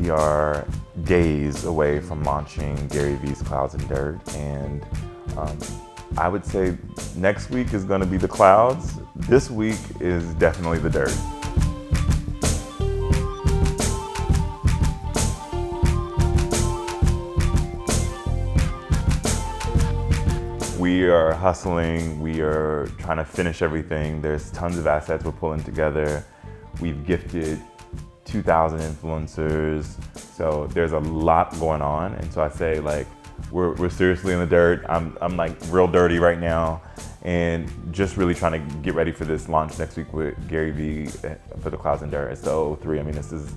We are days away from launching Gary V's Clouds and Dirt, and I would say next week is going to be the clouds. This week is definitely the dirt. We are hustling, we are trying to finish everything. There's tons of assets we're pulling together. We've gifted 2,000 influencers. So there's a lot going on. And so I say, like, we're seriously in the dirt. I'm like real dirty right now. And just really trying to get ready for this launch next week with Gary V for the Clouds and Dirt. It's the 003. I mean, this is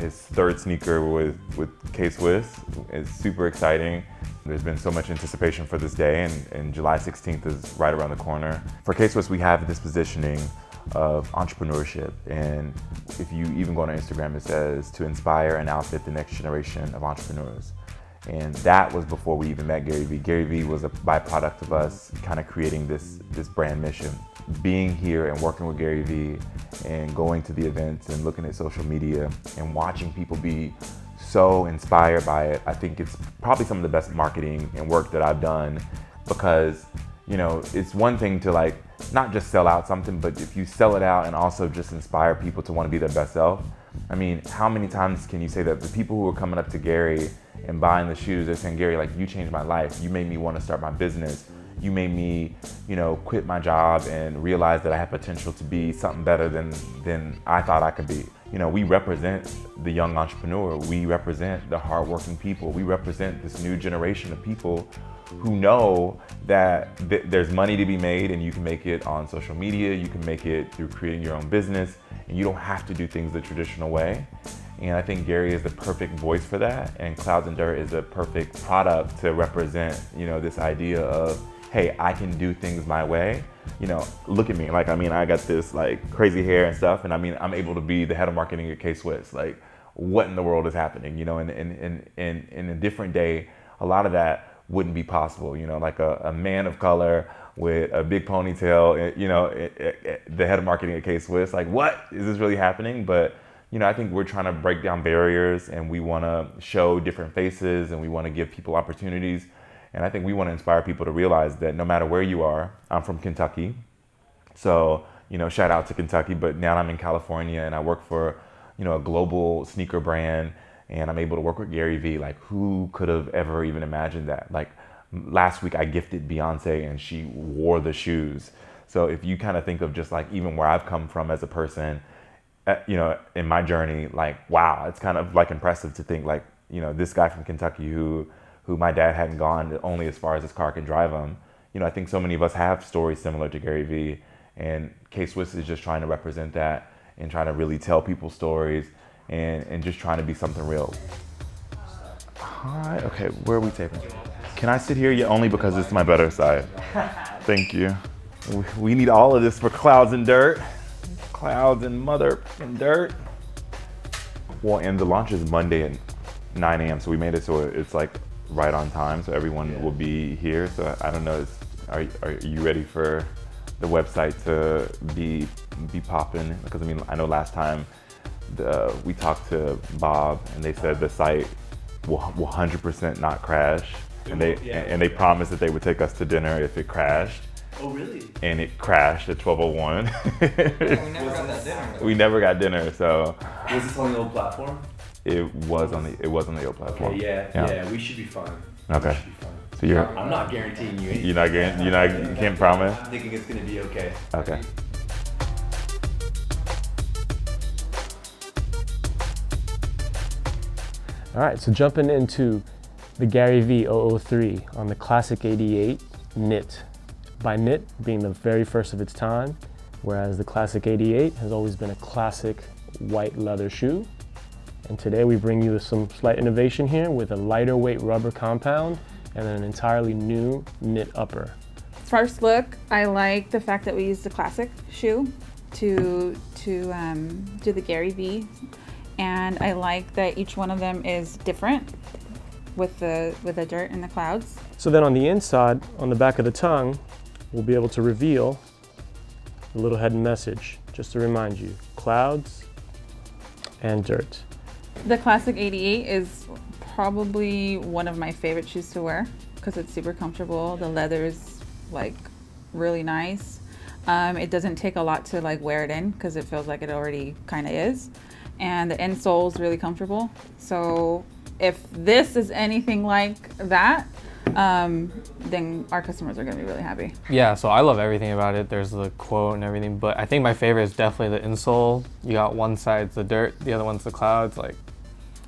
his third sneaker with K-Swiss. It's super exciting. There's been so much anticipation for this day, and July 16th is right around the corner. For K-Swiss, we have this positioning of entrepreneurship, and if you even go on Instagram, it says to inspire and outfit the next generation of entrepreneurs. And that was before we even met Gary V. Gary V was a byproduct of us kind of creating this brand mission. Being here and working with Gary V and going to the events and looking at social media and watching people be so inspired by it, I think it's probably some of the best marketing and work that I've done, because, you know, it's one thing to, like, not just sell out something, but if you sell it out and also just inspire people to want to be their best self. I mean, how many times can you say that the people who are coming up to Gary and buying the shoes, they're saying, Gary, like, you changed my life. You made me want to start my business. You made me, you know, quit my job and realize that I have potential to be something better than I thought I could be. You know, we represent the young entrepreneur. We represent the hardworking people. We represent this new generation of people who know that there's money to be made, and you can make it on social media, you can make it through creating your own business, and you don't have to do things the traditional way. And I think Gary is the perfect voice for that, and Clouds and Dirt is a perfect product to represent, you know, this idea of, hey, I can do things my way. You know, look at me. Like, I mean, I got this, like, crazy hair and stuff, and I mean, I'm able to be the head of marketing at K-Swiss. Like, what in the world is happening? You know, and in a different day, a lot of that wouldn't be possible, you know, like a man of color with a big ponytail, you know, the head of marketing at K-Swiss, like, what is this really happening? But, you know, I think we're trying to break down barriers, and we want to show different faces, and we want to give people opportunities. And I think we want to inspire people to realize that no matter where you are, I'm from Kentucky. So, you know, shout out to Kentucky, but now I'm in California and I work for, you know, a global sneaker brand, and I'm able to work with Gary V. Like, who could have ever even imagined that? Like, last week I gifted Beyonce and she wore the shoes. So if you kind of think of just, like, even where I've come from as a person, you know, in my journey, like, wow, it's kind of, like, impressive to think, like, you know, this guy from Kentucky who my dad hadn't gone only as far as his car can drive him. You know, I think so many of us have stories similar to Gary V, and K-Swiss is just trying to represent that and trying to really tell people stories. And just trying to be something real. Hi, okay, where are we taping? Can I sit here? Yeah, only because it's my better side. Thank you. We need all of this for Clouds and Dirt. Clouds and mother and dirt. Well, and the launch is Monday at 9 a.m. So we made it so it's, like, right on time. So everyone will be here. So I don't know, are you ready for the website to be popping? Because I mean, I know last time, we talked to Bob, and they said the site will 100% not crash, and they promised that they would take us to dinner if it crashed. Oh, really? And it crashed at 12:01. Yeah, we never got that dinner. We never got dinner. So was this on the old platform? It was on the old platform. Okay, yeah. We should be fine. Okay. Should be fine. So I'm not guaranteeing you anything. You can't promise. I'm thinking it's gonna be okay. Okay. All right, so jumping into the Gary V003 on the Classic 88 Knit. By knit being the very first of its time, whereas the Classic 88 has always been a classic white leather shoe. And today we bring you some slight innovation here with a lighter weight rubber compound and an entirely new knit upper. First look, I like the fact that we used the Classic shoe to do the Gary V. And I like that each one of them is different with the dirt and the clouds. So then on the inside, on the back of the tongue, we'll be able to reveal a little hidden message, just to remind you, clouds and dirt. The Classic 88 is probably one of my favorite shoes to wear because it's super comfortable. The leather is like really nice. It doesn't take a lot to like wear it in because it feels like it already kind of is. And the insole is really comfortable. So if this is anything like that, then our customers are going to be really happy. Yeah, so I love everything about it. There's the quote and everything, but I think my favorite is definitely the insole. You got one side's the dirt, the other one's the clouds. Like,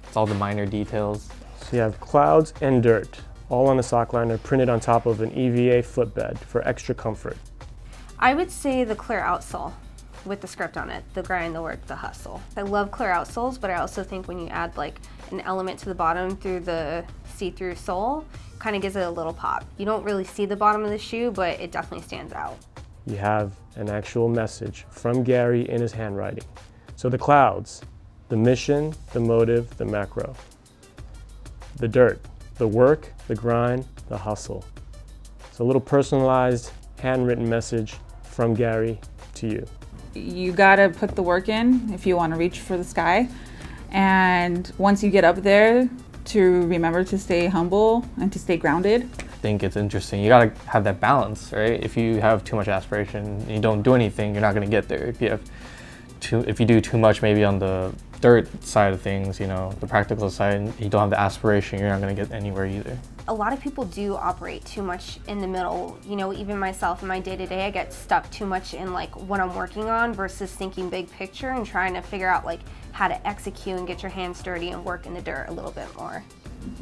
it's all the minor details. So you have Clouds and Dirt, all on a sock liner, printed on top of an EVA footbed for extra comfort. I would say the clear outsole with the script on it, the grind, the work, the hustle. I love clear outsoles, but I also think when you add like an element to the bottom through the see-through sole, kind of gives it a little pop. You don't really see the bottom of the shoe, but it definitely stands out. You have an actual message from Gary in his handwriting. So the clouds, the mission, the motive, the macro. The dirt, the work, the grind, the hustle. It's a little personalized, handwritten message from Gary to you. You gotta put the work in if you want to reach for the sky. And once you get up there, to remember to stay humble and to stay grounded. I think it's interesting. You gotta have that balance, right? If you have too much aspiration and you don't do anything, you're not gonna get there. If you do too much maybe on the dirt side of things, you know, the practical side, and you don't have the aspiration, you're not gonna get anywhere either. A lot of people do operate too much in the middle. You know, even myself in my day-to-day, I get stuck too much in like what I'm working on versus thinking big picture and trying to figure out like how to execute and get your hands dirty and work in the dirt a little bit more.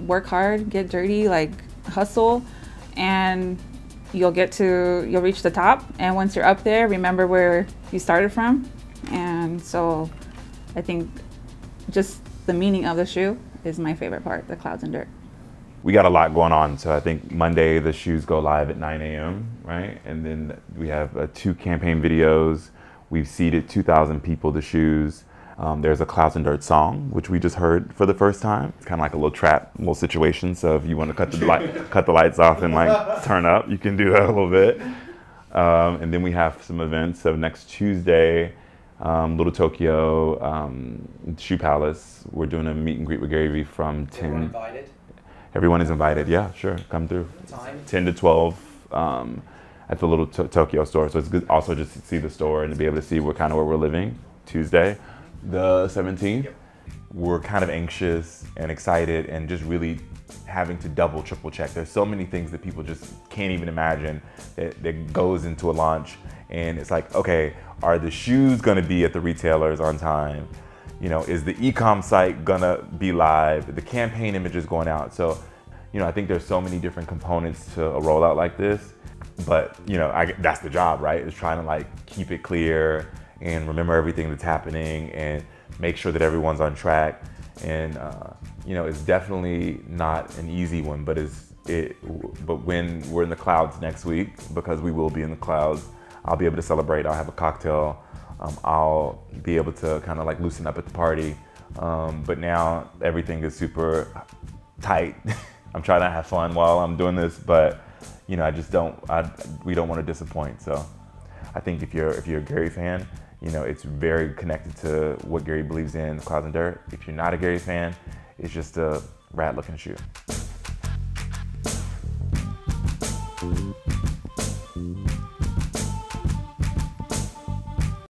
Work hard, get dirty, like hustle, and you'll reach the top. And once you're up there, remember where you started from. And so I think just the meaning of the shoe is my favorite part, the Clouds and Dirt. We got a lot going on, so I think Monday the shoes go live at 9 a.m., right? And then we have two campaign videos. We've seeded 2,000 people the shoes. There's a Clouds and Dirt song, which we just heard for the first time. It's kind of like a little trap, little situation, so if you want to cut the lights off and like turn up, you can do that a little bit. And then we have some events, so next Tuesday, Little Tokyo, Shoe Palace, we're doing a meet and greet with Gary V from 10. Everyone invited? Everyone is invited, yeah, sure, come through. Time? 10 to 12 at the Little Tokyo store. So it's good also just to see the store and to be able to see what kind of where we're living. Tuesday, the 17th. Yep. We're kind of anxious and excited and just really having to double, triple check. There's so many things that people just can't even imagine that goes into a launch. And it's like, okay, are the shoes gonna be at the retailers on time? You know, is the e-com site gonna be live? The campaign image is going out. So, you know, I think there's so many different components to a rollout like this, but you know, that's the job, right? Is trying to like keep it clear and remember everything that's happening and make sure that everyone's on track. And you know, it's definitely not an easy one, but when we're in the clouds next week, because we will be in the clouds, I'll be able to celebrate. I'll have a cocktail. I'll be able to kind of like loosen up at the party. But now everything is super tight. I'm trying to have fun while I'm doing this, but you know, we don't want to disappoint. So I think if you're a Gary fan, you know, it's very connected to what Gary believes in, Clouds and Dirt. If you're not a Gary fan, it's just a rad looking shoe.